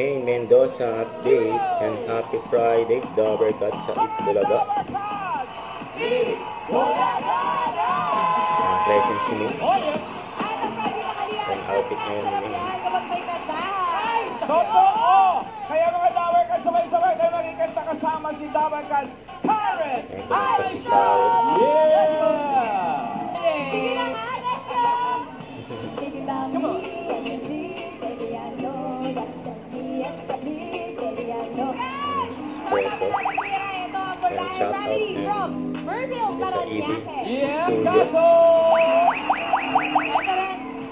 May Mendoza update and happy Friday, Dover Cat sa Itbulaga. Ang pleasant si May. Ang outfit ngayon ni May. Totoo! Kaya mga Dover Cat sabay-sabay na magiganta kasama si Dover Cat. Karen Alisson! Yeah! Hey! Come on! Shout out to Mr. Evie. Yeah, Kaso!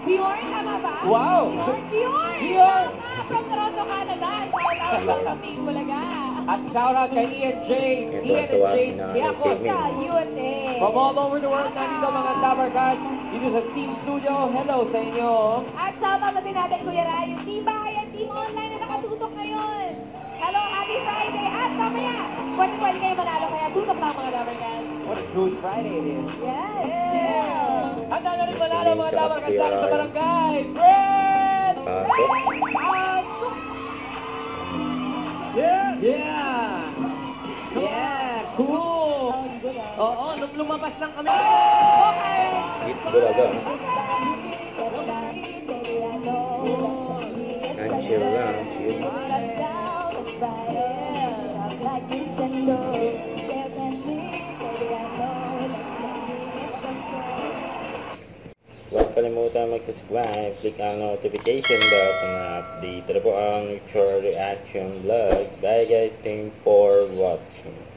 Bjorn, tama ba? Wow! Bjorn! From Toronto, Canada. Shout out to Kaping Bulaga. At shout out kay Ian J. Ian and Jane Diakos sa USA. From all over the world na dito mga Dover Cats. Dito sa Team Studio. Hello sa inyo. At sama natin natin Kuya Ray. Yung team bahay at team online na nakatutok ngayon. Hello, happy Friday. At mamaya, pwede kayo manalo kaya tutok lang mga Dover Cats. What a good Friday it is. Yes. Yeah. Handa na rin manalo mga Dover Cats sa barangay. Friends! Yeah! Yeah! Yeah! Cool! Oo, lumabas lang kami. Okay! Itbulaga. And chill lang. Huwag kalimutan mag-subscribe, click ang notification bell na update na po ang future reaction vlog. Bye guys, thanks for watching.